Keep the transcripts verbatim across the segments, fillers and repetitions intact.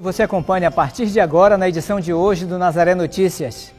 Você acompanha a partir de agora na edição de hoje do Nazaré Notícias.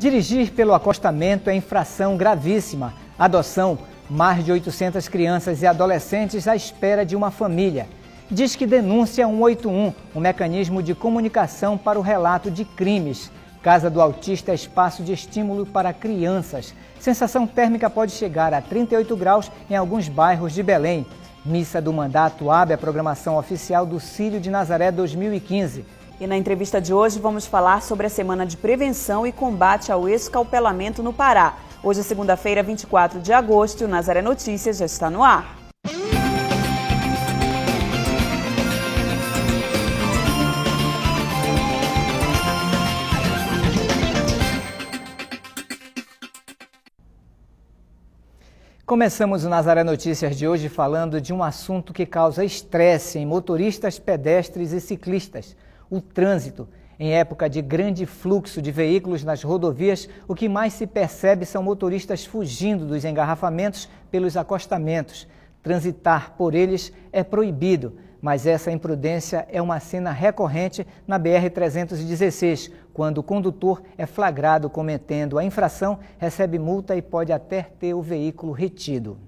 Dirigir pelo acostamento é infração gravíssima. Adoção, mais de oitocentas crianças e adolescentes à espera de uma família. Disque Denúncia um oito um, um mecanismo de comunicação para o relato de crimes. Casa do Autista é espaço de estímulo para crianças. Sensação térmica pode chegar a trinta e oito graus em alguns bairros de Belém. Missa do Mandato abre a programação oficial do Círio de Nazaré dois mil e quinze. E na entrevista de hoje vamos falar sobre a Semana de Prevenção e Combate ao Escalpelamento no Pará. Hoje é segunda-feira, vinte e quatro de agosto, e o Nazaré Notícias já está no ar. Começamos o Nazaré Notícias de hoje falando de um assunto que causa estresse em motoristas, pedestres e ciclistas: o trânsito. Em época de grande fluxo de veículos nas rodovias, o que mais se percebe são motoristas fugindo dos engarrafamentos pelos acostamentos. Transitar por eles é proibido, mas essa imprudência é uma cena recorrente na B R trezentos e dezesseis, quando o condutor é flagrado cometendo a infração, recebe multa e pode até ter o veículo retido.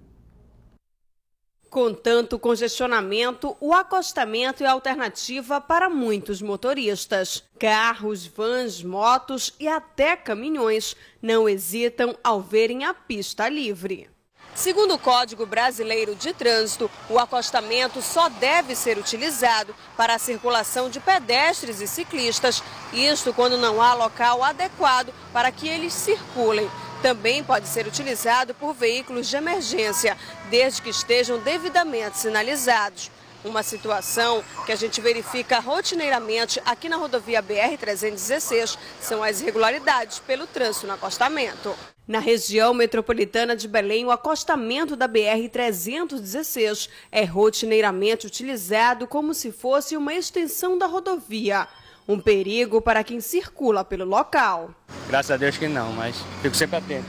Com tanto congestionamento, o acostamento é alternativa para muitos motoristas. Carros, vans, motos e até caminhões não hesitam ao verem a pista livre. Segundo o Código Brasileiro de Trânsito, o acostamento só deve ser utilizado para a circulação de pedestres e ciclistas, isto quando não há local adequado para que eles circulem. Também pode ser utilizado por veículos de emergência, desde que estejam devidamente sinalizados. Uma situação que a gente verifica rotineiramente aqui na rodovia B R trezentos e dezesseis são as irregularidades pelo trânsito no acostamento. Na região metropolitana de Belém, o acostamento da B R trezentos e dezesseis é rotineiramente utilizado como se fosse uma extensão da rodovia. Um perigo para quem circula pelo local. Graças a Deus que não, mas fico sempre atento.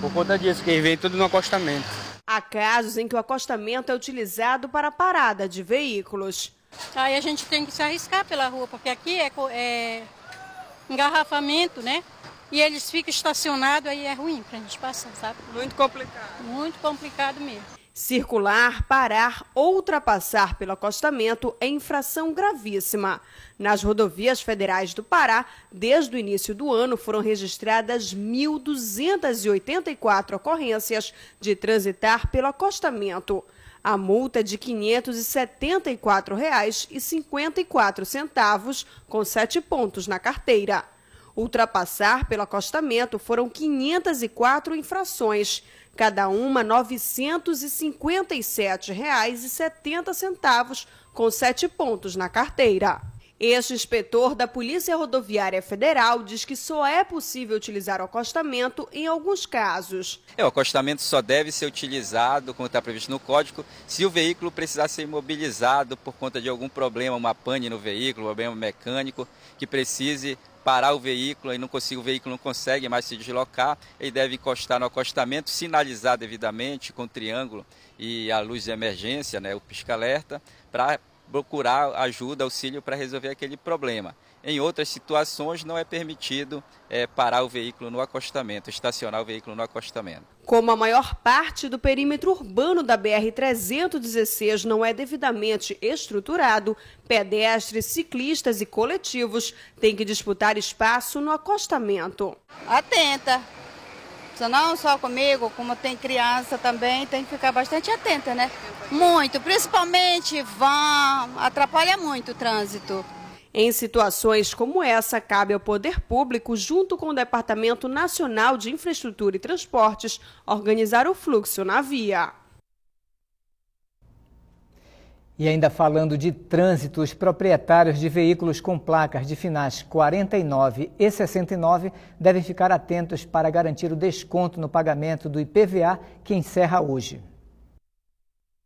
Por conta disso, que vem tudo no acostamento. Há casos em que o acostamento é utilizado para a parada de veículos. Aí a gente tem que se arriscar pela rua, porque aqui é, é engarrafamento, né? E eles ficam estacionados, aí é ruim para a gente passar, sabe? Muito complicado. Muito complicado mesmo. Circular, parar ou ultrapassar pelo acostamento é infração gravíssima. Nas rodovias federais do Pará, desde o início do ano, foram registradas mil duzentas e oitenta e quatro ocorrências de transitar pelo acostamento. A multa é de quinhentos e setenta e quatro reais e cinquenta e quatro centavos, com sete pontos na carteira. Ultrapassar pelo acostamento foram quinhentas e quatro infrações, cada uma novecentos e cinquenta e sete reais e setenta centavos, com sete pontos na carteira. Este inspetor da Polícia Rodoviária Federal diz que só é possível utilizar o acostamento em alguns casos. É, o acostamento só deve ser utilizado, como está previsto no Código, se o veículo precisar ser imobilizado por conta de algum problema, uma pane no veículo, um problema mecânico, que precise parar o veículo e não consigo, o veículo não consegue mais se deslocar, ele deve encostar no acostamento, sinalizar devidamente com o triângulo e a luz de emergência, né, o pisca-alerta, para procurar ajuda, auxílio para resolver aquele problema. Em outras situações não é permitido é, parar o veículo no acostamento, estacionar o veículo no acostamento. Como a maior parte do perímetro urbano da B R trezentos e dezesseis não é devidamente estruturado, pedestres, ciclistas e coletivos têm que disputar espaço no acostamento. Atenta, não só comigo, como tem criança também, tem que ficar bastante atenta, né? Muito, principalmente van, atrapalha muito o trânsito. Em situações como essa, cabe ao Poder Público, junto com o Departamento Nacional de Infraestrutura e Transportes, organizar o fluxo na via. E ainda falando de trânsito, os proprietários de veículos com placas de finais quarenta e nove e sessenta e nove devem ficar atentos para garantir o desconto no pagamento do I P V A, que encerra hoje.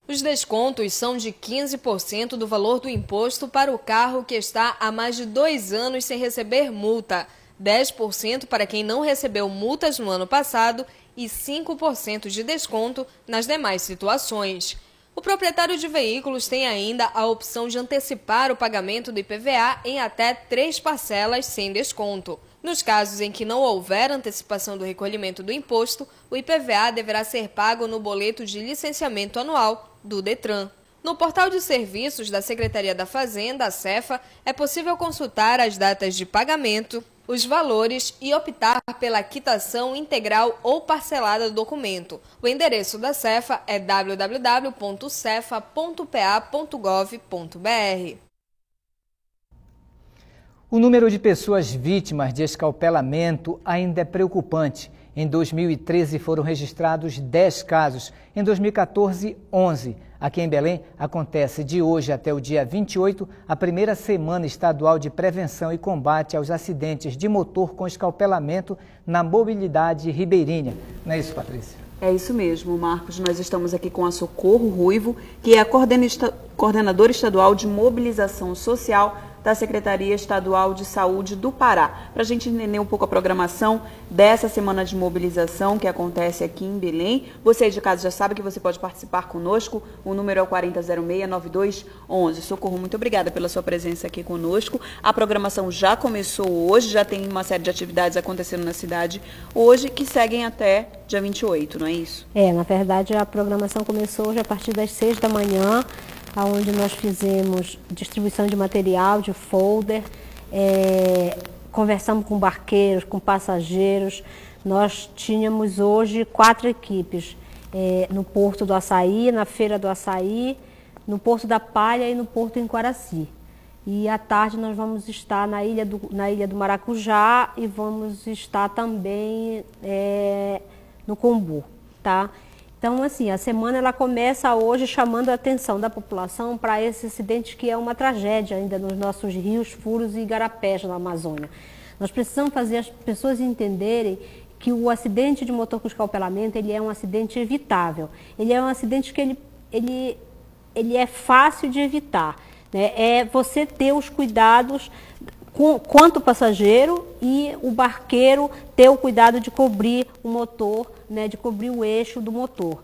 Os descontos são de quinze por cento do valor do imposto para o carro que está há mais de dois anos sem receber multa, dez por cento para quem não recebeu multas no ano passado e cinco por cento de desconto nas demais situações. O proprietário de veículos tem ainda a opção de antecipar o pagamento do I P V A em até três parcelas sem desconto. Nos casos em que não houver antecipação do recolhimento do imposto, o I P V A deverá ser pago no boleto de licenciamento anual do DETRAN. No portal de serviços da Secretaria da Fazenda, a SEFA, é possível consultar as datas de pagamento, os valores e optar pela quitação integral ou parcelada do documento. O endereço da SEFA é w w w ponto cefa ponto p a ponto gov ponto br. O número de pessoas vítimas de escalpelamento ainda é preocupante. Em dois mil e treze foram registrados dez casos, em dois mil e quatorze, onze. Aqui em Belém, acontece de hoje até o dia vinte e oito a primeira Semana Estadual de Prevenção e Combate aos Acidentes de Motor com Escalpelamento na Mobilidade Ribeirinha. Não é isso, Patrícia? É isso mesmo, Marcos. Nós estamos aqui com a Socorro Ruivo, que é a coordenadora estadual de mobilização social da Secretaria Estadual de Saúde do Pará. Para a gente entender um pouco a programação dessa semana de mobilização que acontece aqui em Belém, você aí de casa já sabe que você pode participar conosco, o número é o quatro zero zero seis, nove dois um um. Socorro, muito obrigada pela sua presença aqui conosco. A programação já começou hoje, já tem uma série de atividades acontecendo na cidade hoje que seguem até dia vinte e oito, não é isso? É, na verdade a programação começou hoje a partir das seis da manhã, onde nós fizemos distribuição de material, de folder, é, conversamos com barqueiros, com passageiros. Nós tínhamos hoje quatro equipes, é, no Porto do Açaí, na Feira do Açaí, no Porto da Palha e no Porto em Quaraci. E à tarde nós vamos estar na Ilha do, na Ilha do Maracujá e vamos estar também é, no Combu, tá? Então, assim, a semana ela começa hoje chamando a atenção da população para esse acidente que é uma tragédia ainda nos nossos rios, furos e igarapés na Amazônia. Nós precisamos fazer as pessoas entenderem que o acidente de motor com escalpelamento, ele é um acidente evitável. Ele é um acidente que ele, ele, ele é fácil de evitar, né? É você ter os cuidados com, quanto o passageiro e o barqueiro ter o cuidado de cobrir o motor, né, de cobrir o eixo do motor.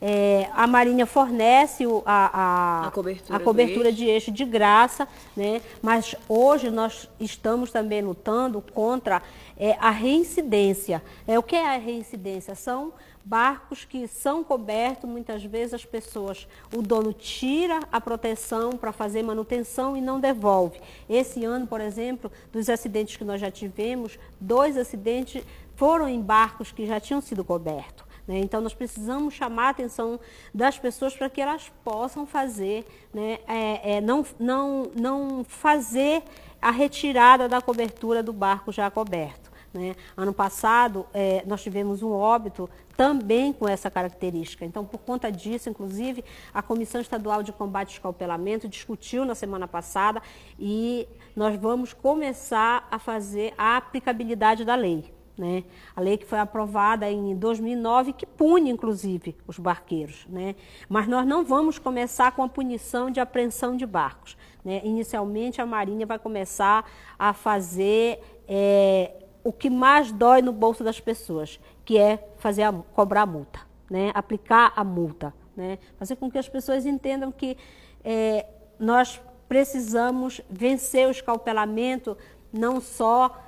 É, a Marinha fornece o, a, a, a cobertura, a cobertura eixo. de eixo de graça, né, mas hoje nós estamos também lutando contra é, a reincidência. É, o que é a reincidência? São barcos que são cobertos, muitas vezes as pessoas, o dono tira a proteção para fazer manutenção e não devolve. Esse ano, por exemplo, dos acidentes que nós já tivemos, dois acidentes foram em barcos que já tinham sido cobertos, né? Então, nós precisamos chamar a atenção das pessoas para que elas possam fazer, né, é, é, não, não, não fazer a retirada da cobertura do barco já coberto, né? Ano passado, é, nós tivemos um óbito também com essa característica. Então, por conta disso, inclusive, a Comissão Estadual de Combate ao Escalpelamento discutiu na semana passada e nós vamos começar a fazer a aplicabilidade da lei, né? A lei que foi aprovada em dois mil e nove, que pune, inclusive, os barqueiros, né? Mas nós não vamos começar com a punição de apreensão de barcos, né? Inicialmente, a Marinha vai começar a fazer é, o que mais dói no bolso das pessoas, que é fazer a, cobrar a multa, né? Aplicar a multa, né? Fazer com que as pessoas entendam que é, nós precisamos vencer o escalpelamento não só...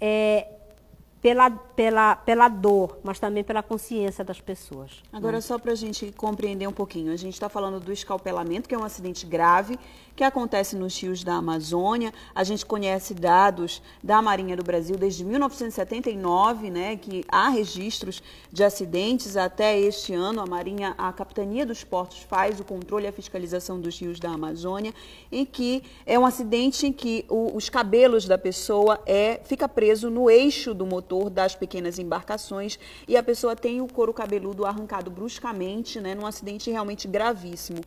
É, Pela, pela, pela dor, mas também pela consciência das pessoas. Agora, né? Só para a gente compreender um pouquinho, a gente está falando do escalpelamento, que é um acidente grave, que acontece nos rios da Amazônia. A gente conhece dados da Marinha do Brasil desde mil novecentos e setenta e nove, né, que há registros de acidentes até este ano. A Marinha, a Capitania dos Portos faz o controle e a fiscalização dos rios da Amazônia, e que é um acidente em que o, os cabelos da pessoa é, fica preso no eixo do motor das pequenas embarcações e a pessoa tem o couro cabeludo arrancado bruscamente, né, num acidente realmente gravíssimo.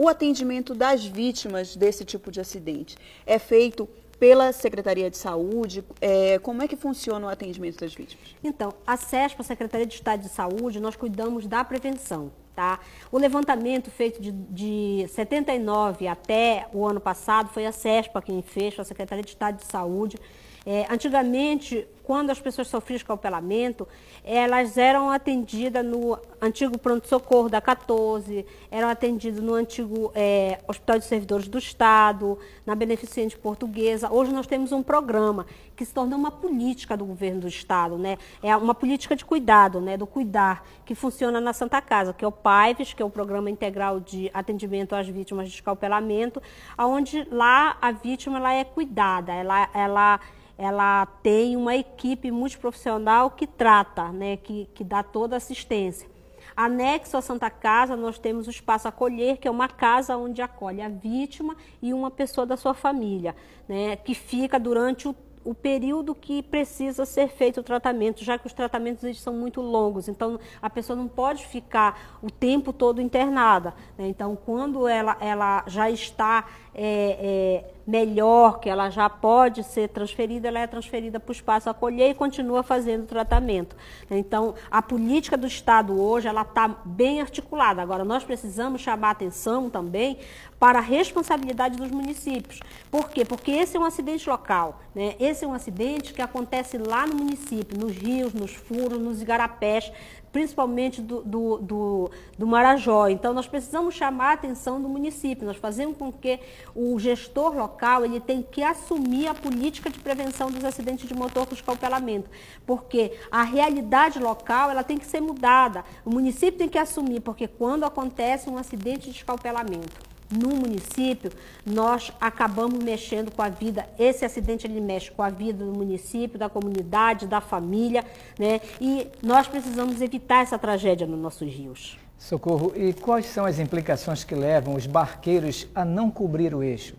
O atendimento das vítimas desse tipo de acidente é feito pela Secretaria de Saúde? É, como é que funciona o atendimento das vítimas? Então, a SESPA, a Secretaria de Estado de Saúde, nós cuidamos da prevenção, Tá? O levantamento feito de, de setenta e nove até o ano passado foi a SESPA quem fez, a Secretaria de Estado de Saúde. É, antigamente, quando as pessoas sofriam escalpelamento, elas eram atendidas no antigo pronto-socorro da quatorze, eram atendidas no antigo é, Hospital de Servidores do Estado, na Beneficente Portuguesa. Hoje nós temos um programa que se tornou uma política do governo do Estado, né? É uma política de cuidado, né? Do cuidar, que funciona na Santa Casa, que é o PAIVES, que é o Programa Integral de Atendimento às Vítimas de Escalpelamento, onde lá a vítima ela é cuidada, ela... ela ela tem uma equipe multiprofissional que trata, né, que, que dá toda a assistência. Anexo à Santa Casa, nós temos o Espaço Acolher, que é uma casa onde acolhe a vítima e uma pessoa da sua família, né, que fica durante o, o período que precisa ser feito o tratamento, já que os tratamentos eles são muito longos, então a pessoa não pode ficar o tempo todo internada, né? Então, quando ela, ela já está... É, é, melhor, que ela já pode ser transferida, ela é transferida para o Espaço Acolher e continua fazendo o tratamento. Então, a política do Estado hoje, ela está bem articulada. Agora, nós precisamos chamar atenção também para a responsabilidade dos municípios. Por quê? Porque esse é um acidente local, né? Esse é um acidente que acontece lá no município, nos rios, nos furos, nos igarapés, principalmente do, do, do, do Marajó. Então, nós precisamos chamar a atenção do município, nós fazemos com que o gestor local ele tem que assumir a política de prevenção dos acidentes de motor com escalpelamento, porque a realidade local ela tem que ser mudada, o município tem que assumir, porque quando acontece um acidente de escalpelamento no município, nós acabamos mexendo com a vida, esse acidente ele mexe com a vida do município, da comunidade, da família, né? E nós precisamos evitar essa tragédia nos nossos rios. Socorro, e quais são as implicações que levam os barqueiros a não cobrir o eixo?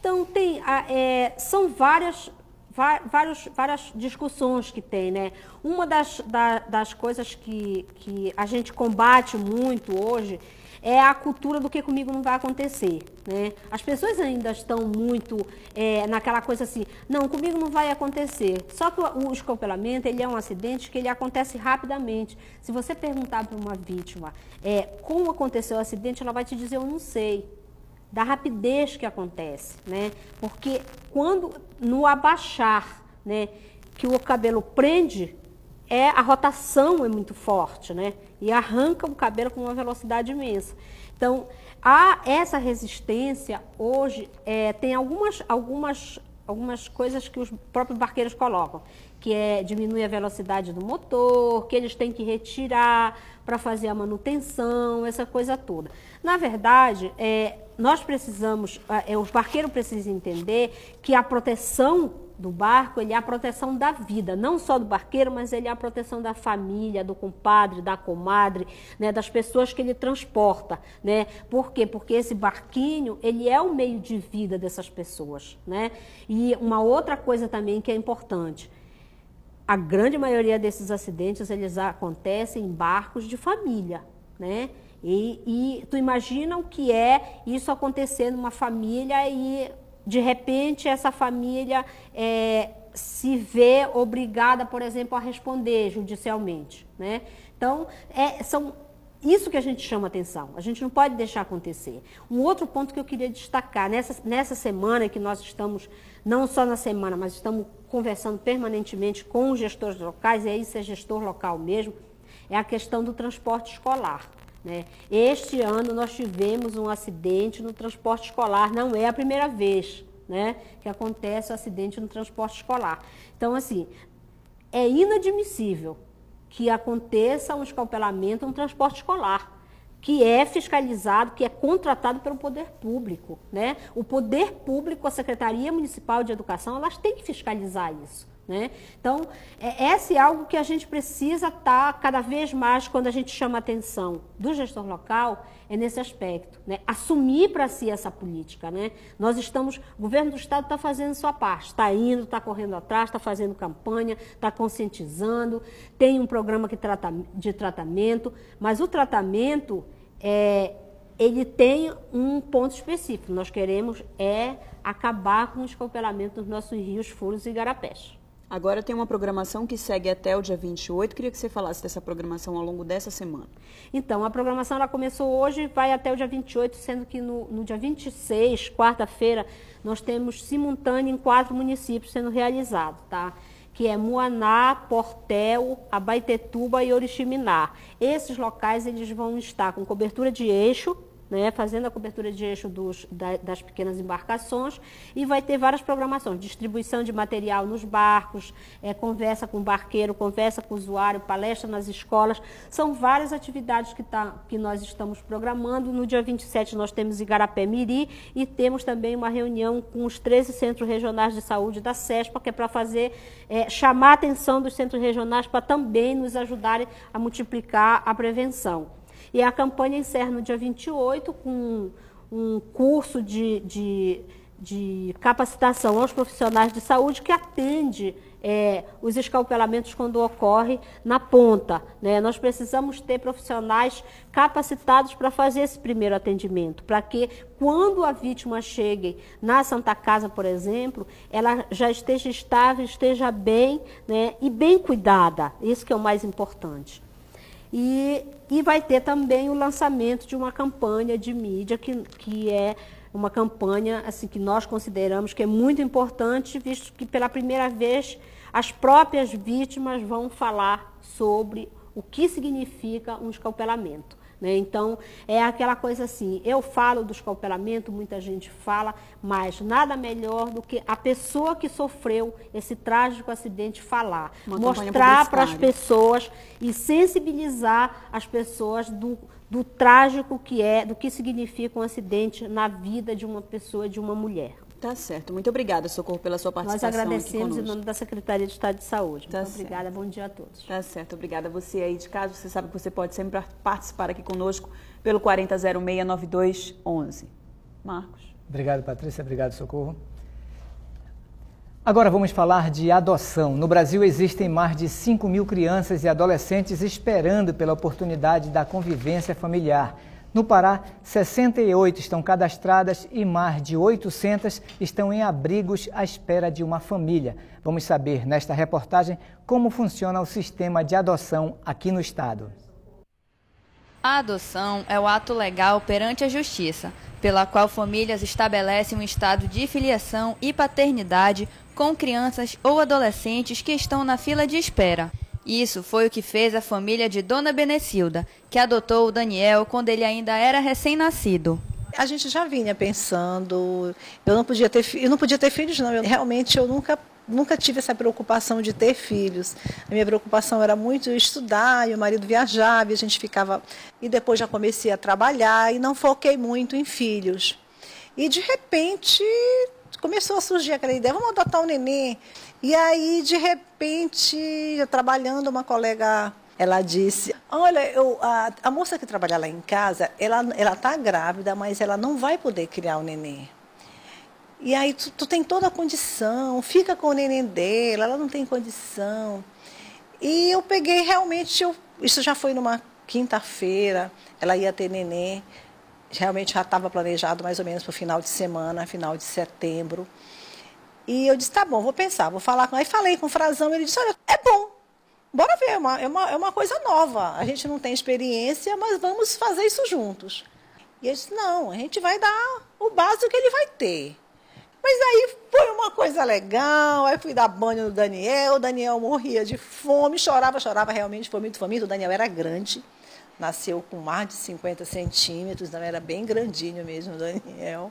Então, tem, é, são várias, várias, várias discussões que tem, né? Uma das, da, das coisas que, que a gente combate muito hoje é a cultura do que comigo não vai acontecer, né? As pessoas ainda estão muito é, naquela coisa assim, não, comigo não vai acontecer. Só que o, o escalpelamento, ele é um acidente que ele acontece rapidamente. Se você perguntar para uma vítima é, como aconteceu o acidente, ela vai te dizer, eu não sei, da rapidez que acontece, né? Porque quando, no abaixar, né, que o cabelo prende, é, a rotação é muito forte, né? E arranca o cabelo com uma velocidade imensa. Então, há essa resistência hoje, é, tem algumas, algumas, algumas coisas que os próprios barqueiros colocam, que é diminuir a velocidade do motor, que eles têm que retirar para fazer a manutenção, essa coisa toda. Na verdade, é, nós precisamos, é, os barqueiros precisam entender que a proteção do barco, ele é a proteção da vida, não só do barqueiro, mas ele é a proteção da família, do compadre, da comadre, né, das pessoas que ele transporta, né? Por quê? Porque esse barquinho, ele é o meio de vida dessas pessoas, né? E uma outra coisa também que é importante, a grande maioria desses acidentes, eles acontecem em barcos de família, né? E, e tu imagina o que é isso acontecer numa família e... de repente, essa família é, se vê obrigada, por exemplo, a responder judicialmente, né? Então, é, são isso que a gente chama atenção. A gente não pode deixar acontecer. Um outro ponto que eu queria destacar, nessa, nessa semana que nós estamos, não só na semana, mas estamos conversando permanentemente com os gestores locais, e aí isso é gestor local mesmo, é a questão do transporte escolar. Né? Este ano nós tivemos um acidente no transporte escolar, não é a primeira vez, né, que acontece o um acidente no transporte escolar. Então, assim, é inadmissível que aconteça um escalpelamento no transporte escolar, que é fiscalizado, que é contratado pelo poder público, né? O poder público, a Secretaria Municipal de Educação, elas têm que fiscalizar isso, né? Então, é, esse é algo que a gente precisa estar cada vez mais, quando a gente chama a atenção do gestor local, é nesse aspecto, né? Assumir para si essa política, né? Nós estamos, o governo do Estado está fazendo sua parte, está indo, está correndo atrás, está fazendo campanha, está conscientizando, tem um programa que trata, de tratamento, mas o tratamento... É, ele tem um ponto específico. Nós queremos é acabar com o escalpelamento dos nossos rios, furos e igarapés. Agora tem uma programação que segue até o dia vinte e oito. Queria que você falasse dessa programação ao longo dessa semana. Então, a programação ela começou hoje e vai até o dia vinte e oito, sendo que no, no dia vinte e seis, quarta-feira, nós temos simultâneo em quatro municípios sendo realizado, tá? Que é Muaná, Portel, Abaetetuba e Oriximiná. Esses locais eles vão estar com cobertura de eixo, né, fazendo a cobertura de eixo dos, da, das pequenas embarcações, e vai ter várias programações, distribuição de material nos barcos, é, conversa com o barqueiro, conversa com o usuário, palestra nas escolas. São várias atividades que, tá, que nós estamos programando. No dia vinte e sete nós temos Igarapé Miri e temos também uma reunião com os treze centros regionais de saúde da SESPA, que é para fazer, é, chamar a atenção dos centros regionais para também nos ajudarem a multiplicar a prevenção. E a campanha encerra no dia vinte e oito com um curso de, de, de capacitação aos profissionais de saúde que atende é, os escalpelamentos quando ocorre na ponta, né? Nós precisamos ter profissionais capacitados para fazer esse primeiro atendimento, para que quando a vítima chegue na Santa Casa, por exemplo, ela já esteja estável, esteja bem, né? E bem cuidada. Isso que é o mais importante. E, e vai ter também o lançamento de uma campanha de mídia, que, que é uma campanha assim, que nós consideramos que é muito importante, visto que pela primeira vez as próprias vítimas vão falar sobre o que significa um escalpelamento, né? Então, é aquela coisa assim, eu falo do escalpelamento, muita gente fala, mas nada melhor do que a pessoa que sofreu esse trágico acidente falar. Uma mostrar para as pessoas e sensibilizar as pessoas do, do trágico que é, do que significa um acidente na vida de uma pessoa, de uma mulher. Tá certo. Muito obrigada, Socorro, pela sua participação. Nós agradecemos em nome da Secretaria de Estado de Saúde. Tá Muito certo. Obrigada, bom dia a todos. Tá certo. Obrigada a você aí de casa. Você sabe que você pode sempre participar aqui conosco pelo quarenta zero seis, nove dois um um. Marcos. Obrigado, Patrícia. Obrigado, Socorro. Agora vamos falar de adoção. No Brasil existem mais de cinco mil crianças e adolescentes esperando pela oportunidade da convivência familiar. No Pará, sessenta e oito estão cadastradas e mais de oitocentas estão em abrigos à espera de uma família. Vamos saber, nesta reportagem, como funciona o sistema de adoção aqui no estado. A adoção é o ato legal perante a justiça, pela qual famílias estabelecem um estado de filiação e paternidade com crianças ou adolescentes que estão na fila de espera. Isso foi o que fez a família de Dona Benecilda, que adotou o Daniel quando ele ainda era recém-nascido. A gente já vinha pensando, eu não podia ter, eu não podia ter filhos, não. Eu, realmente eu nunca, nunca tive essa preocupação de ter filhos. A minha preocupação era muito estudar, e o marido viajava, e a gente ficava... E depois já comecei a trabalhar e não foquei muito em filhos. E de repente começou a surgir aquela ideia, vamos adotar um neném. E aí, de repente, eu trabalhando, uma colega, ela disse, olha, eu, a, a moça que trabalha lá em casa, ela ela está grávida, mas ela não vai poder criar o neném. E aí, tu, tu tem toda a condição, fica com o neném dela, ela não tem condição. E eu peguei, realmente, eu, isso já foi numa quinta-feira, ela ia ter neném, realmente já estava planejado mais ou menos para o final de semana, final de setembro. E eu disse, tá bom, vou pensar, vou falar com... Aí falei com o Frazão, ele disse, olha, é bom, bora ver, é uma, é uma, é uma coisa nova. A gente não tem experiência, mas vamos fazer isso juntos. E eu disse, não, a gente vai dar o básico que ele vai ter. Mas aí foi uma coisa legal, aí fui dar banho no Daniel, o Daniel morria de fome, chorava, chorava, realmente foi muito faminto. O Daniel era grande, nasceu com mais de cinquenta centímetros, então era bem grandinho mesmo o Daniel.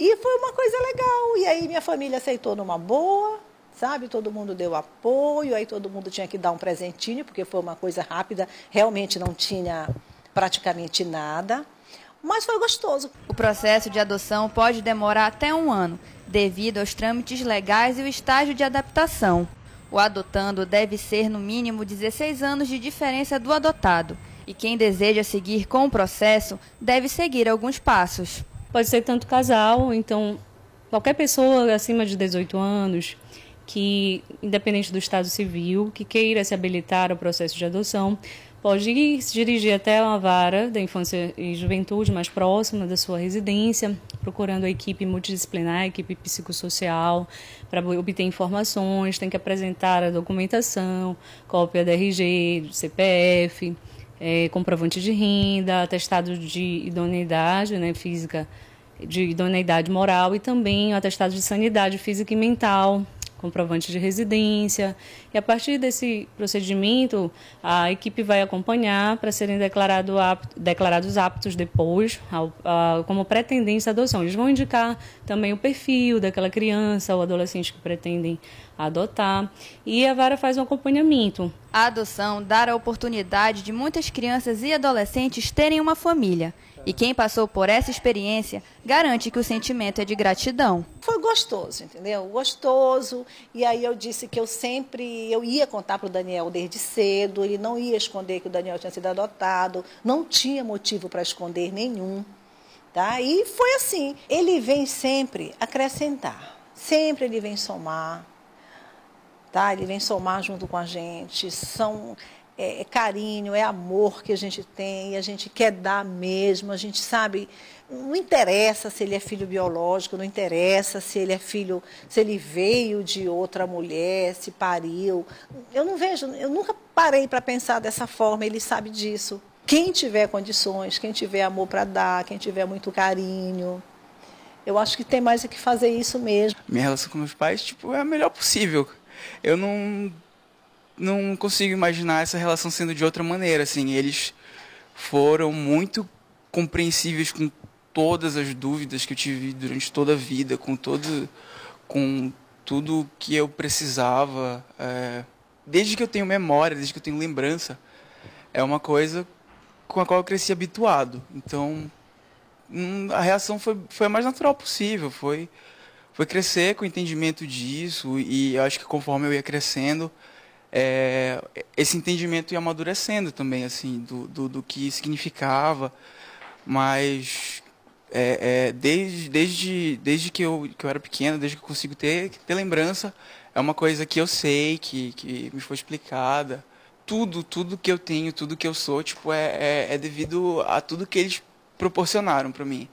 E foi uma coisa legal, e aí minha família aceitou numa boa, sabe, todo mundo deu apoio, aí todo mundo tinha que dar um presentinho, porque foi uma coisa rápida, realmente não tinha praticamente nada, mas foi gostoso. O processo de adoção pode demorar até um ano, devido aos trâmites legais e o estágio de adaptação. O adotando deve ser no mínimo dezesseis anos de diferença do adotado, e quem deseja seguir com o processo deve seguir alguns passos. Pode ser tanto casal, então qualquer pessoa acima de dezoito anos, que, independente do estado civil, que queira se habilitar ao processo de adoção, pode ir se dirigir até uma vara da infância e juventude mais próxima da sua residência, procurando a equipe multidisciplinar, a equipe psicossocial, para obter informações, tem que apresentar a documentação, cópia da R G, do C P F, é, comprovante de renda, atestado de idoneidade, né, física, de idoneidade moral e também o atestado de sanidade física e mental, comprovante de residência. E a partir desse procedimento, a equipe vai acompanhar para serem declarado apto, declarados aptos depois, ao, a, como pretendência à adoção. Eles vão indicar também o perfil daquela criança ou adolescente que pretendem adotar. E a vara faz um acompanhamento. A adoção dará a oportunidade de muitas crianças e adolescentes terem uma família. E quem passou por essa experiência garante que o sentimento é de gratidão. Foi gostoso, entendeu? Gostoso. E aí eu disse que eu sempre, eu ia contar para o Daniel desde cedo, ele não ia esconder que o Daniel tinha sido adotado, não tinha motivo para esconder nenhum. Tá? E foi assim, ele vem sempre acrescentar, sempre ele vem somar, tá? Ele vem somar junto com a gente, são... É carinho, é amor que a gente tem, a gente quer dar mesmo, a gente sabe, não interessa se ele é filho biológico, não interessa se ele é filho, se ele veio de outra mulher, se pariu. Eu não vejo, eu nunca parei para pensar dessa forma, ele sabe disso. Quem tiver condições, quem tiver amor para dar, quem tiver muito carinho, eu acho que tem mais é que fazer isso mesmo. Minha relação com meus pais, tipo, é a melhor possível. Eu não... Não consigo imaginar essa relação sendo de outra maneira, assim. Eles foram muito compreensíveis com todas as dúvidas que eu tive durante toda a vida, com todo, com tudo que eu precisava. É, desde que eu tenho memória, desde que eu tenho lembrança, é uma coisa com a qual eu cresci habituado. Então, a reação foi, foi a mais natural possível, foi, foi crescer com o entendimento disso e eu acho que conforme eu ia crescendo... É, esse entendimento ia amadurecendo também, assim, do, do, do que significava, mas é, é, desde, desde, desde que, eu, que eu era pequeno, desde que eu consigo ter, ter lembrança, é uma coisa que eu sei, que, que me foi explicada. Tudo, tudo que eu tenho, tudo que eu sou, tipo, é, é, é devido a tudo que eles proporcionaram para mim.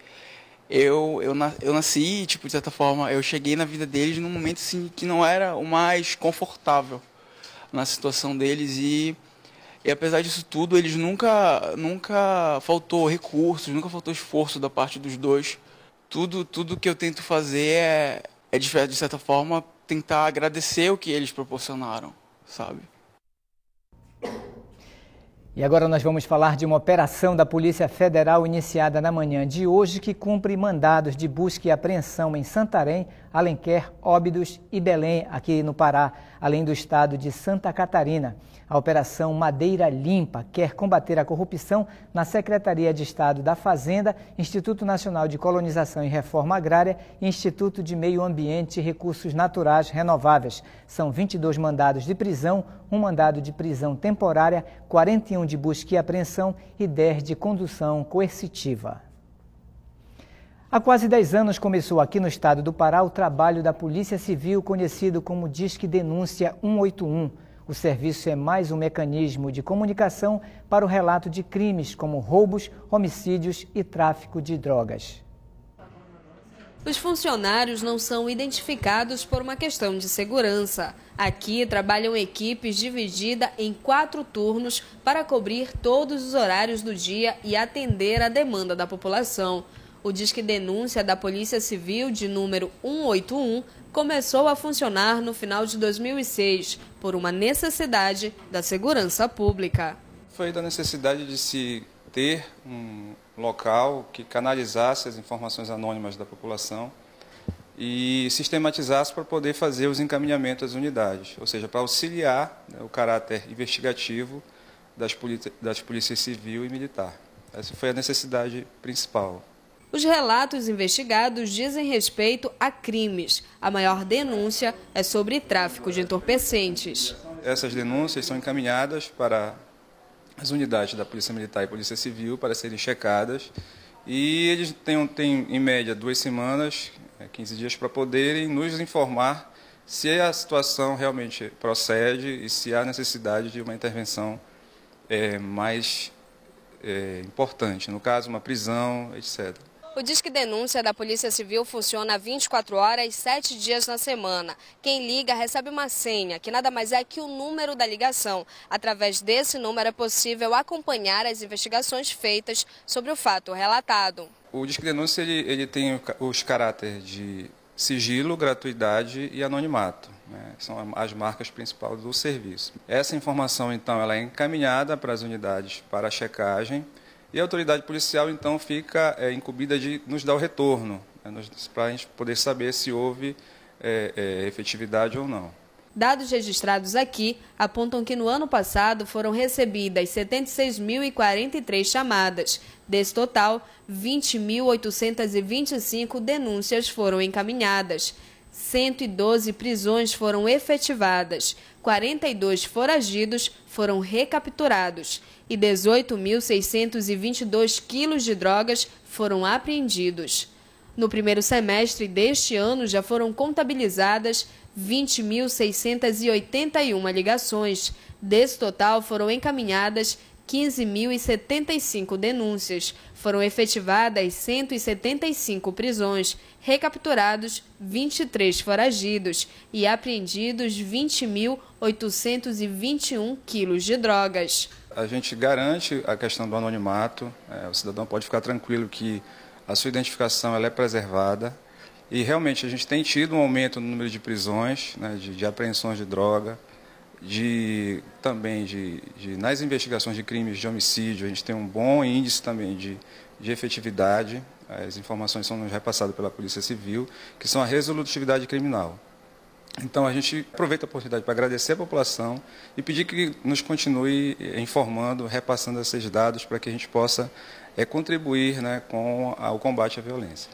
Eu, eu, eu nasci, tipo, de certa forma, eu cheguei na vida deles num momento assim, que não era o mais confortável na situação deles e, e apesar disso tudo, eles nunca, nunca faltou recursos, nunca faltou esforço da parte dos dois. Tudo, tudo que eu tento fazer é, é, de certa forma, tentar agradecer o que eles proporcionaram, sabe? E agora nós vamos falar de uma operação da Polícia Federal iniciada na manhã de hoje que cumpre mandados de busca e apreensão em Santarém, Alenquer, Óbidos e Belém, aqui no Pará, além do estado de Santa Catarina. A Operação Madeira Limpa quer combater a corrupção na Secretaria de Estado da Fazenda, Instituto Nacional de Colonização e Reforma Agrária e Instituto de Meio Ambiente e Recursos Naturais Renováveis. São vinte e dois mandados de prisão, um mandado de prisão temporária, quarenta e um de busca e apreensão e dez de condução coercitiva. Há quase dez anos começou aqui no estado do Pará o trabalho da Polícia Civil, conhecido como Disque Denúncia um oito um. O serviço é mais um mecanismo de comunicação para o relato de crimes como roubos, homicídios e tráfico de drogas. Os funcionários não são identificados por uma questão de segurança. Aqui trabalham equipes divididas em quatro turnos para cobrir todos os horários do dia e atender à demanda da população. O Disque Denúncia da Polícia Civil de número um oito um começou a funcionar no final de dois mil e seis por uma necessidade da segurança pública. Foi da necessidade de se ter um local que canalizasse as informações anônimas da população e sistematizasse para poder fazer os encaminhamentos às unidades, ou seja, para auxiliar, né, o caráter investigativo das, das polícias civil e militar. Essa foi a necessidade principal. Os relatos investigados dizem respeito a crimes. A maior denúncia é sobre tráfico de entorpecentes. Essas denúncias são encaminhadas para as unidades da Polícia Militar e Polícia Civil para serem checadas e eles têm, têm em média, duas semanas, quinze dias, para poderem nos informar se a situação realmente procede e se há necessidade de uma intervenção é, mais é, importante, no caso, uma prisão, etcétera. O Disque Denúncia da Polícia Civil funciona vinte e quatro horas, sete dias na semana. Quem liga recebe uma senha, que nada mais é que o número da ligação. Através desse número é possível acompanhar as investigações feitas sobre o fato relatado. O Disque Denúncia ele, ele tem os caráteres de sigilo, gratuidade e anonimato, né? São as marcas principais do serviço. Essa informação, então, ela é encaminhada para as unidades para a checagem. E a autoridade policial, então, fica é, incumbida de nos dar o retorno, né, para a gente poder saber se houve é, é, efetividade ou não. Dados registrados aqui apontam que no ano passado foram recebidas setenta e seis mil e quarenta e três chamadas. Desse total, vinte mil oitocentas e vinte e cinco denúncias foram encaminhadas. cento e doze prisões foram efetivadas, quarenta e dois foragidos foram recapturados e dezoito mil seiscentos e vinte e dois quilos de drogas foram apreendidos. No primeiro semestre deste ano já foram contabilizadas vinte mil seiscentas e oitenta e uma ligações. Desse total foram encaminhadas quinze mil e setenta e cinco denúncias, foram efetivadas cento e setenta e cinco prisões, recapturados vinte e três foragidos e apreendidos vinte mil oitocentos e vinte e um quilos de drogas. A gente garante a questão do anonimato, é, o cidadão pode ficar tranquilo que a sua identificação ela é preservada e realmente a gente tem tido um aumento no número de prisões, né, de, de apreensões de droga. De, também de, de, nas investigações de crimes de homicídio, a gente tem um bom índice também de, de efetividade. As informações são nos repassadas pela Polícia Civil, que são a resolutividade criminal. Então, a gente aproveita a oportunidade para agradecer a população e pedir que nos continue informando, repassando esses dados, para que a gente possa é, contribuir, né, com a, o combate à violência.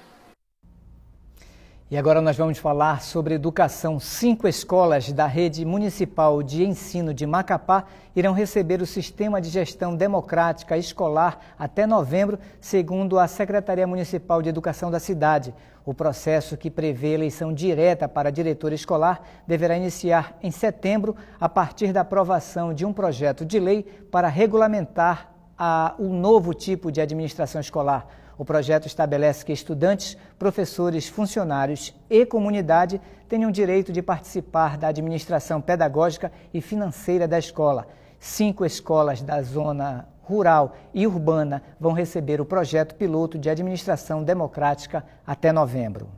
E agora nós vamos falar sobre educação. Cinco escolas da rede municipal de ensino de Macapá irão receber o sistema de gestão democrática escolar até novembro, segundo a Secretaria Municipal de Educação da cidade. O processo, que prevê eleição direta para diretor escolar, deverá iniciar em setembro, a partir da aprovação de um projeto de lei para regulamentar a um novo tipo de administração escolar. O projeto estabelece que estudantes, professores, funcionários e comunidade tenham direito de participar da administração pedagógica e financeira da escola. Cinco escolas da zona rural e urbana vão receber o projeto piloto de administração democrática até novembro.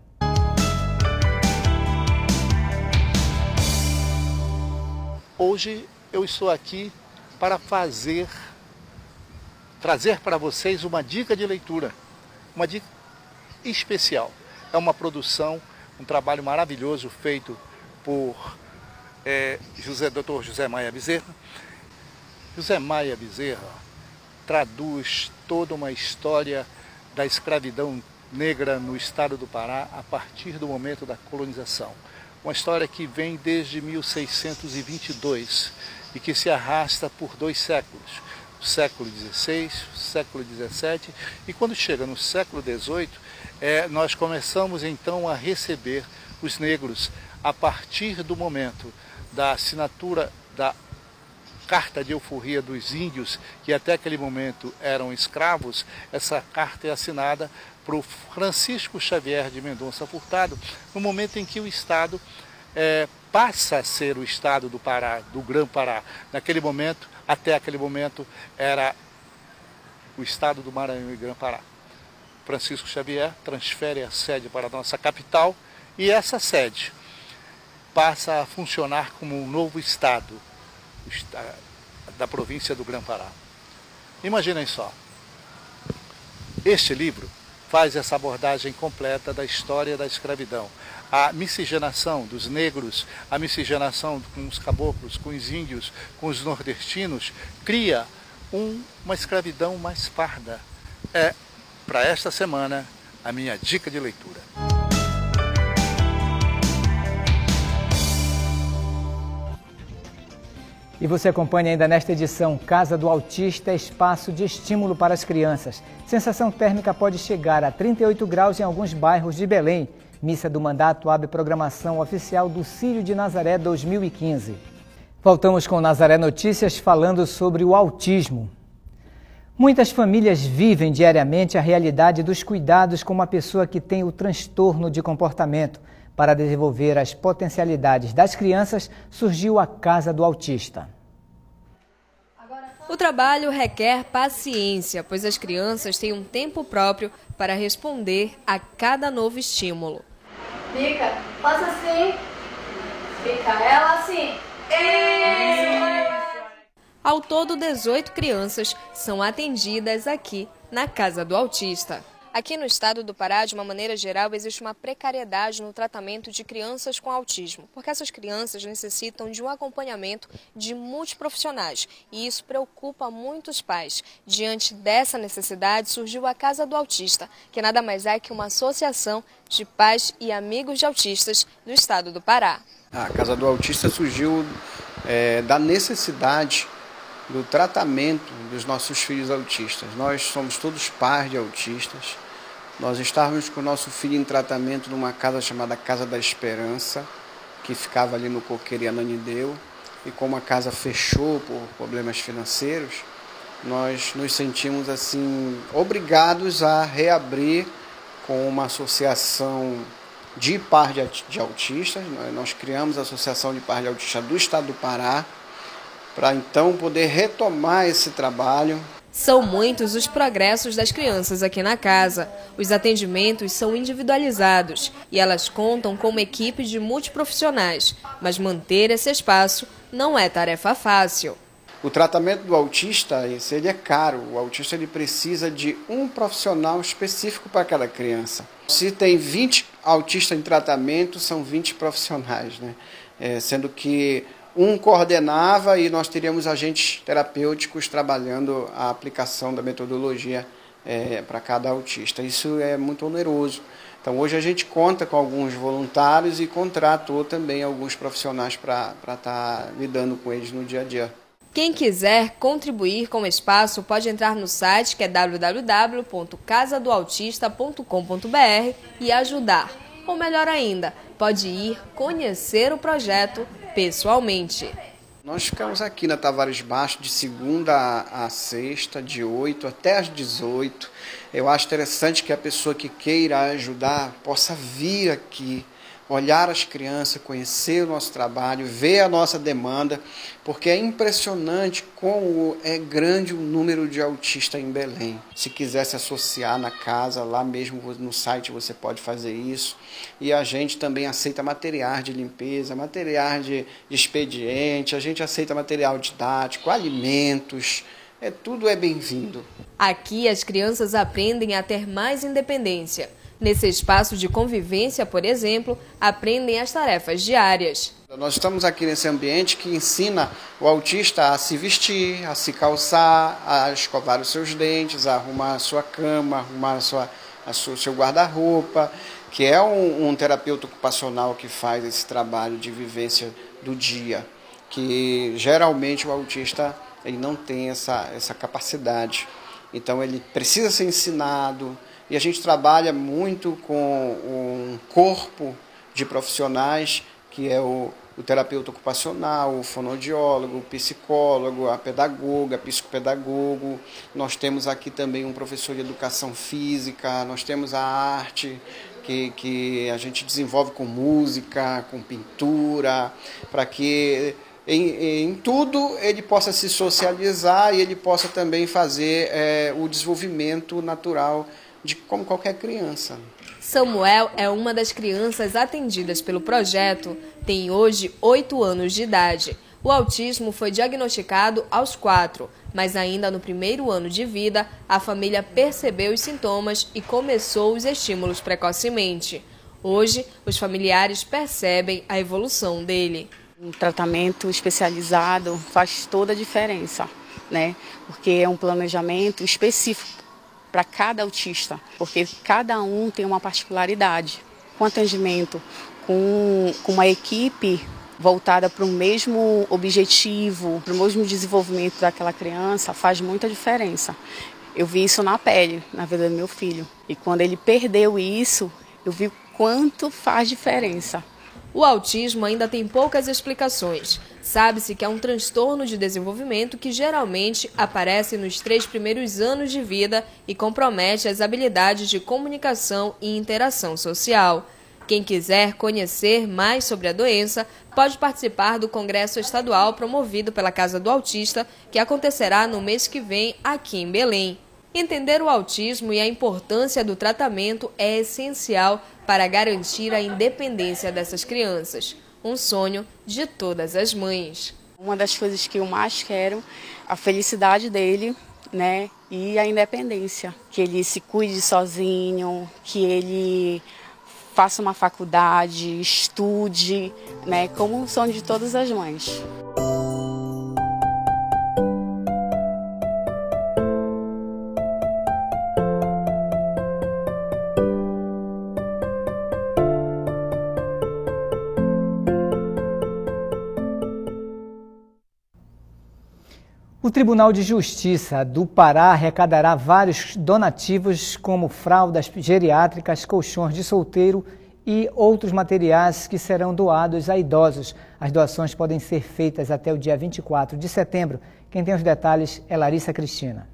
Hoje eu estou aqui para fazer, trazer para vocês uma dica de leitura. Uma dica especial. É uma produção, um trabalho maravilhoso feito por é, José, doutor José Maia Bezerra. José Maia Bezerra traduz toda uma história da escravidão negra no estado do Pará a partir do momento da colonização. Uma história que vem desde mil seiscentos e vinte e dois e que se arrasta por dois séculos. século dezesseis, século dezessete, e quando chega no século dezoito, é, nós começamos então a receber os negros a partir do momento da assinatura da Carta de Euforria dos Índios, que até aquele momento eram escravos. Essa carta é assinada por Francisco Xavier de Mendonça Furtado, no momento em que o Estado é, passa a ser o Estado do Pará, do Grã-Pará. Naquele momento, até aquele momento, era o estado do Maranhão e Grã-Pará. Francisco Xavier transfere a sede para a nossa capital e essa sede passa a funcionar como um novo estado da província do Grã-Pará. Imaginem só, este livro faz essa abordagem completa da história da escravidão. A miscigenação dos negros, a miscigenação com os caboclos, com os índios, com os nordestinos, cria um, uma escravidão mais parda. É, para esta semana, a minha dica de leitura. E você acompanha ainda nesta edição, Casa do Autista, espaço de estímulo para as crianças. Sensação térmica pode chegar a trinta e oito graus em alguns bairros de Belém. Missa do Mandato abre programação oficial do Círio de Nazaré dois mil e quinze. Voltamos com Nazaré Notícias falando sobre o autismo. Muitas famílias vivem diariamente a realidade dos cuidados com uma pessoa que tem o transtorno de comportamento. Para desenvolver as potencialidades das crianças, surgiu a Casa do Autista. O trabalho requer paciência, pois as crianças têm um tempo próprio para responder a cada novo estímulo. Fica, passa assim, fica ela assim. Ei! Ao todo, dezoito crianças são atendidas aqui na Casa do Autista. Aqui no estado do Pará, de uma maneira geral, existe uma precariedade no tratamento de crianças com autismo, porque essas crianças necessitam de um acompanhamento de multiprofissionais e isso preocupa muitos pais. Diante dessa necessidade, surgiu a Casa do Autista, que nada mais é que uma associação de pais e amigos de autistas do estado do Pará. A Casa do Autista surgiu é, da necessidade do tratamento dos nossos filhos autistas. Nós somos todos pais de autistas. Nós estávamos com o nosso filho em tratamento numa casa chamada Casa da Esperança, que ficava ali no Coqueiro e Ananideu. E como a casa fechou por problemas financeiros, nós nos sentimos assim obrigados a reabrir com uma associação de pais de autistas. Nós criamos a Associação de Pais de Autistas do Estado do Pará, para então poder retomar esse trabalho. São muitos os progressos das crianças aqui na casa. Os atendimentos são individualizados e elas contam com uma equipe de multiprofissionais, mas manter esse espaço não é tarefa fácil. O tratamento do autista, esse, ele é caro. O autista ele precisa de um profissional específico para cada criança. Se tem vinte autistas em tratamento, são vinte profissionais, né? É, sendo que um coordenava e nós teríamos agentes terapêuticos trabalhando a aplicação da metodologia é, para cada autista. Isso é muito oneroso. Então hoje a gente conta com alguns voluntários e contratou também alguns profissionais para estar tá lidando com eles no dia a dia. Quem quiser contribuir com o espaço pode entrar no site, que é w w w ponto casa do autista ponto com ponto b r, e ajudar. Ou melhor ainda, pode ir conhecer o projeto pessoalmente. Nós ficamos aqui na Tavares Baixo de segunda a sexta, de oito até às dezoito. Eu acho interessante que a pessoa que queira ajudar possa vir aqui, olhar as crianças, conhecer o nosso trabalho, ver a nossa demanda, porque é impressionante como é grande o número de autistas em Belém. Se quiser se associar na casa, lá mesmo no site você pode fazer isso. E a gente também aceita materiais de limpeza, materiais de expediente, a gente aceita material didático, alimentos. É, tudo é bem-vindo. Aqui as crianças aprendem a ter mais independência. Nesse espaço de convivência, por exemplo, aprendem as tarefas diárias. Nós estamos aqui nesse ambiente que ensina o autista a se vestir, a se calçar, a escovar os seus dentes, a arrumar a sua cama, a arrumar a sua, a sua, seu guarda-roupa, que é um, um terapeuta ocupacional que faz esse trabalho de vivência do dia, que geralmente o autista ele não tem essa, essa capacidade. Então ele precisa ser ensinado. E a gente trabalha muito com um corpo de profissionais, que é o, o terapeuta ocupacional, o fonoaudiólogo, o psicólogo, a pedagoga, psicopedagogo. Nós temos aqui também um professor de educação física, nós temos a arte, que, que a gente desenvolve com música, com pintura, para que Em, em tudo ele possa se socializar e ele possa também fazer é, o desenvolvimento natural de como qualquer criança. Samuel é uma das crianças atendidas pelo projeto. Tem hoje oito anos de idade. O autismo foi diagnosticado aos quatro, mas ainda no primeiro ano de vida, a família percebeu os sintomas e começou os estímulos precocemente. Hoje, os familiares percebem a evolução dele. Um tratamento especializado faz toda a diferença, né? Porque é um planejamento específico para cada autista, porque cada um tem uma particularidade. Com atendimento, com, com uma equipe voltada para o mesmo objetivo, para o mesmo desenvolvimento daquela criança, faz muita diferença. Eu vi isso na pele, na vida do meu filho. E quando ele perdeu isso, eu vi o quanto faz diferença. O autismo ainda tem poucas explicações. Sabe-se que é um transtorno de desenvolvimento que geralmente aparece nos três primeiros anos de vida e compromete as habilidades de comunicação e interação social. Quem quiser conhecer mais sobre a doença pode participar do Congresso Estadual promovido pela Casa do Autista, que acontecerá no mês que vem aqui em Belém. Entender o autismo e a importância do tratamento é essencial para garantir a independência dessas crianças, um sonho de todas as mães. Uma das coisas que eu mais quero, a felicidade dele, né, e a independência. Que ele se cuide sozinho, que ele faça uma faculdade, estude, né, como o sonho de todas as mães. O Tribunal de Justiça do Pará arrecadará vários donativos como fraldas geriátricas, colchões de solteiro e outros materiais que serão doados a idosos. As doações podem ser feitas até o dia vinte e quatro de setembro. Quem tem os detalhes é Larissa Cristina.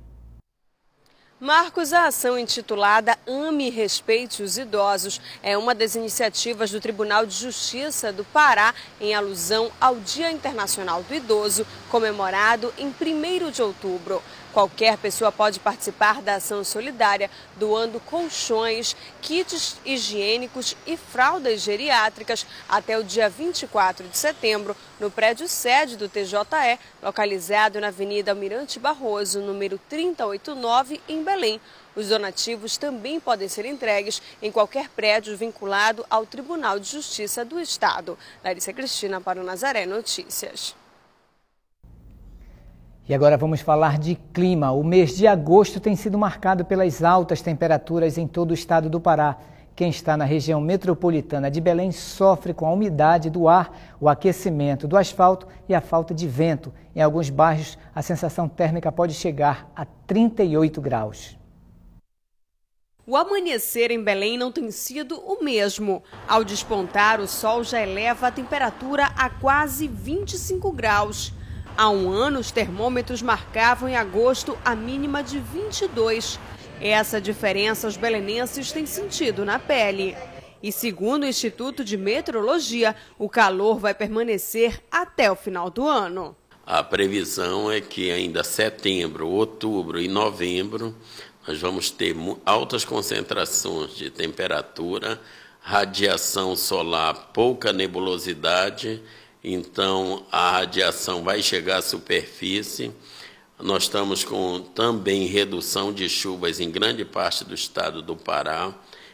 Marcos, a ação intitulada Ame e Respeite os Idosos é uma das iniciativas do Tribunal de Justiça do Pará em alusão ao Dia Internacional do Idoso, comemorado em primeiro de outubro. Qualquer pessoa pode participar da ação solidária doando colchões, kits higiênicos e fraldas geriátricas até o dia vinte e quatro de setembro no prédio sede do T J E, localizado na Avenida Almirante Barroso, número trinta e oito nove, em Belém. Os donativos também podem ser entregues em qualquer prédio vinculado ao Tribunal de Justiça do Estado. Larissa Cristina para o Nazaré Notícias. E agora vamos falar de clima. O mês de agosto tem sido marcado pelas altas temperaturas em todo o estado do Pará. Quem está na região metropolitana de Belém sofre com a umidade do ar, o aquecimento do asfalto e a falta de vento. Em alguns bairros, a sensação térmica pode chegar a trinta e oito graus. O amanhecer em Belém não tem sido o mesmo. Ao despontar, o sol já eleva a temperatura a quase vinte e cinco graus. Há um ano, os termômetros marcavam em agosto a mínima de vinte e dois. Essa diferença os belenenses têm sentido na pele. E segundo o Instituto de Meteorologia, o calor vai permanecer até o final do ano. A previsão é que ainda setembro, outubro e novembro nós vamos ter altas concentrações de temperatura, radiação solar, pouca nebulosidade. Então, a radiação vai chegar à superfície. Nós estamos com também redução de chuvas em grande parte do estado do Pará.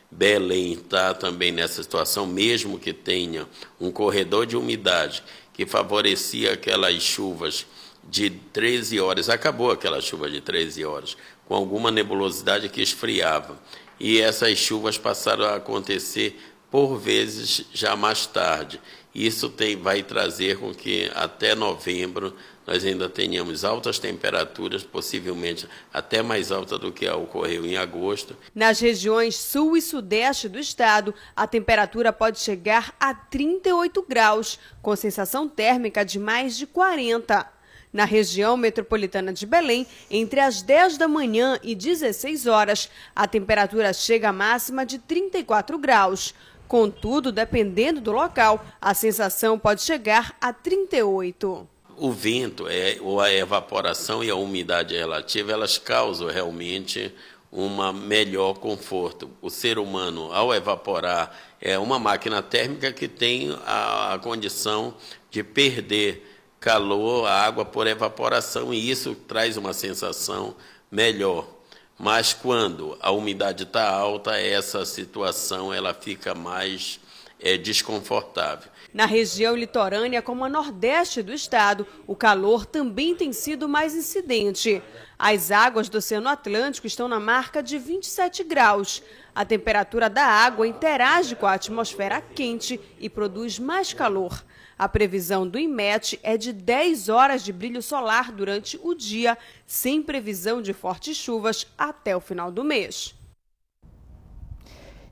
Belém está também nessa situação, mesmo que tenha um corredor de umidade que favorecia aquelas chuvas de treze horas. Acabou aquela chuva de treze horas, com alguma nebulosidade que esfriava. E essas chuvas passaram a acontecer, por vezes, já mais tarde. Isso tem, vai trazer com que até novembro nós ainda tenhamos altas temperaturas, possivelmente até mais alta do que ocorreu em agosto. Nas regiões sul e sudeste do estado, a temperatura pode chegar a trinta e oito graus, com sensação térmica de mais de quarenta. Na região metropolitana de Belém, entre as dez da manhã e dezesseis horas, a temperatura chega à máxima de trinta e quatro graus. Contudo, dependendo do local, a sensação pode chegar a trinta e oito. O vento é, ou a evaporação e a umidade relativa, elas causam realmente uma melhor conforto. O ser humano, ao evaporar, é uma máquina térmica que tem a, a condição de perder calor, a água por evaporação, e isso traz uma sensação melhor. Mas quando a umidade está alta, essa situação ela fica mais é, desconfortável. Na região litorânea, como a nordeste do estado, o calor também tem sido mais incidente. As águas do Oceano Atlântico estão na marca de vinte e sete graus. A temperatura da água interage com a atmosfera quente e produz mais calor. A previsão do IMET é de dez horas de brilho solar durante o dia, sem previsão de fortes chuvas até o final do mês.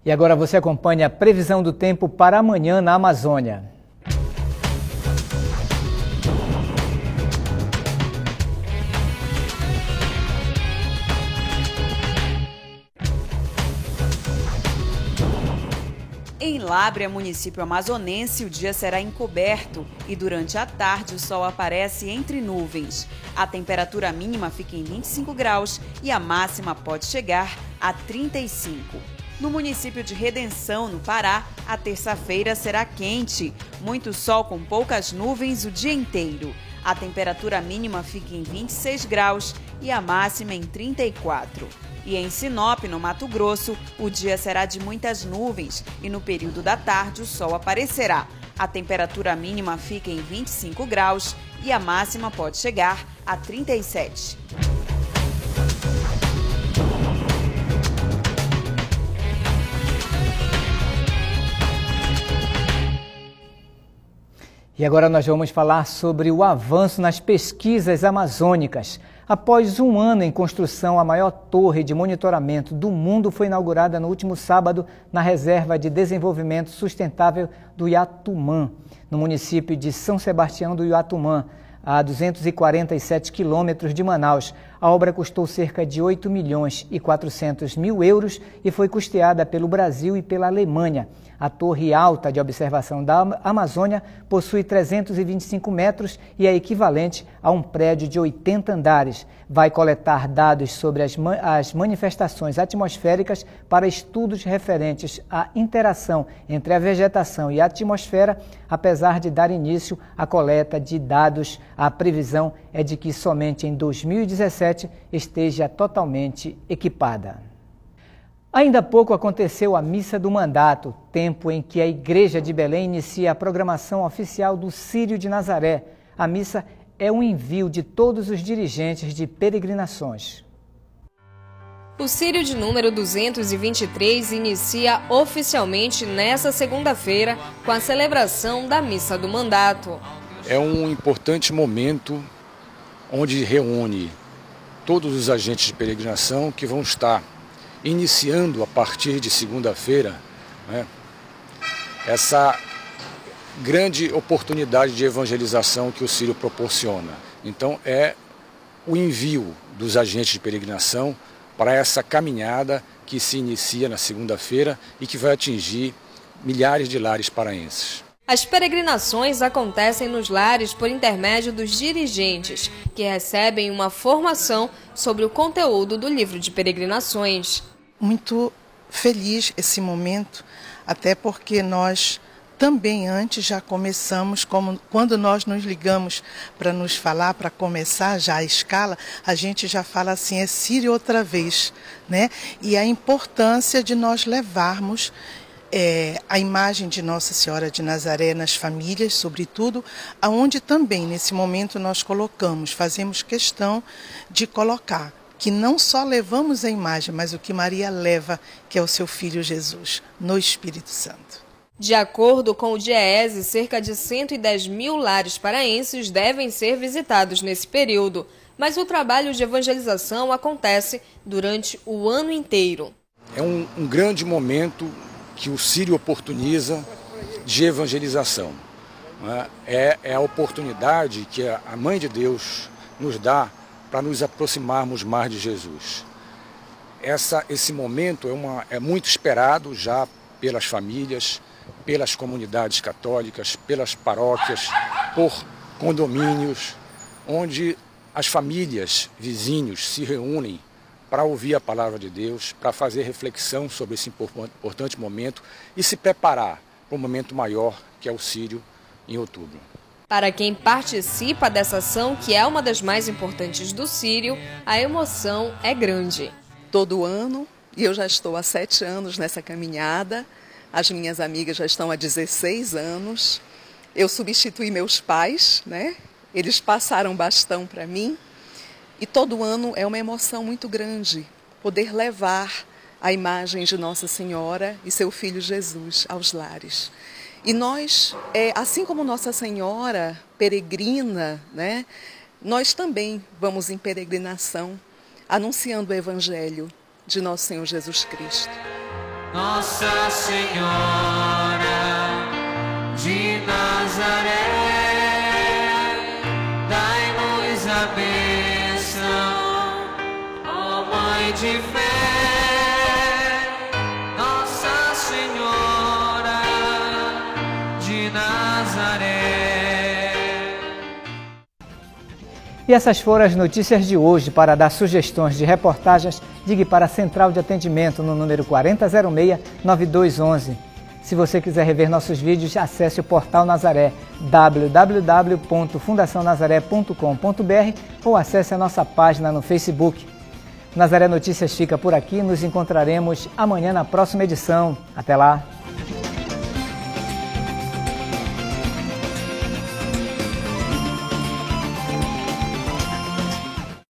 E agora você acompanha a previsão do tempo para amanhã na Amazônia. Em Lábrea, município amazonense, o dia será encoberto e durante a tarde o sol aparece entre nuvens. A temperatura mínima fica em vinte e cinco graus e a máxima pode chegar a trinta e cinco. No município de Redenção, no Pará, a terça-feira será quente. Muito sol com poucas nuvens o dia inteiro. A temperatura mínima fica em vinte e seis graus e a máxima em trinta e quatro. E em Sinop, no Mato Grosso, o dia será de muitas nuvens e no período da tarde o sol aparecerá. A temperatura mínima fica em vinte e cinco graus e a máxima pode chegar a trinta e sete. E agora nós vamos falar sobre o avanço nas pesquisas amazônicas. Após um ano em construção, a maior torre de monitoramento do mundo foi inaugurada no último sábado na Reserva de Desenvolvimento Sustentável do Iatumã, no município de São Sebastião do Uatumã, a duzentos e quarenta e sete quilômetros de Manaus. A obra custou cerca de oito milhões e quatrocentos mil euros e foi custeada pelo Brasil e pela Alemanha. A torre alta de observação da Amazônia possui trezentos e vinte e cinco metros e é equivalente a um prédio de oitenta andares. Vai coletar dados sobre as, ma as manifestações atmosféricas para estudos referentes à interação entre a vegetação e a atmosfera, apesar de dar início à coleta de dados. A previsão é de que somente em dois mil e dezessete esteja totalmente equipada. Ainda há pouco aconteceu a Missa do Mandato, tempo em que a Igreja de Belém inicia a programação oficial do Círio de Nazaré. A missa é um envio de todos os dirigentes de peregrinações. O Círio de número duzentos e vinte e três inicia oficialmente nesta segunda-feira com a celebração da Missa do Mandato. É um importante momento onde reúne todos os agentes de peregrinação que vão estar iniciando a partir de segunda-feira, né, essa grande oportunidade de evangelização que o Círio proporciona. Então é o envio dos agentes de peregrinação para essa caminhada que se inicia na segunda-feira e que vai atingir milhares de lares paraenses. As peregrinações acontecem nos lares por intermédio dos dirigentes, que recebem uma formação sobre o conteúdo do livro de peregrinações. Muito feliz esse momento, até porque nós também antes já começamos, como quando nós nos ligamos para nos falar, para começar já a escala, a gente já fala assim, é Círio outra vez, né? E a importância de nós levarmos é, a imagem de Nossa Senhora de Nazaré nas famílias, sobretudo, aonde também nesse momento nós colocamos, fazemos questão de colocar que não só levamos a imagem, mas o que Maria leva, que é o seu Filho Jesus, no Espírito Santo. De acordo com o DIEESE, cerca de cento e dez mil lares paraenses devem ser visitados nesse período, mas o trabalho de evangelização acontece durante o ano inteiro. É um, um grande momento que o Círio oportuniza de evangelização. É, é a oportunidade que a Mãe de Deus nos dá para nos aproximarmos mais de Jesus. Essa, esse momento é, uma, é muito esperado já pelas famílias, pelas comunidades católicas, pelas paróquias, por condomínios, onde as famílias, vizinhos se reúnem para ouvir a palavra de Deus, para fazer reflexão sobre esse importante momento e se preparar para um momento maior que é o Círio em outubro. Para quem participa dessa ação, que é uma das mais importantes do Círio, a emoção é grande. Todo ano, e eu já estou há sete anos nessa caminhada, as minhas amigas já estão há dezesseis anos, eu substituí meus pais, né? Eles passaram bastão para mim, e todo ano é uma emoção muito grande poder levar a imagem de Nossa Senhora e seu Filho Jesus aos lares. E nós, é, assim como Nossa Senhora peregrina, né, nós também vamos em peregrinação, anunciando o Evangelho de Nosso Senhor Jesus Cristo. Nossa Senhora de Nazaré, dai-nos a bênção, ó Mãe de fé, Nossa Senhora de Nazaré. E essas foram as notícias de hoje. Para dar sugestões de reportagens, digue para a Central de Atendimento no número quatro zero zero seis, nove dois um um. Se você quiser rever nossos vídeos, acesse o portal Nazaré, w w w ponto fundação nazaré ponto com ponto b r, ou acesse a nossa página no Facebook. Nazaré Notícias fica por aqui, nos encontraremos amanhã na próxima edição. Até lá!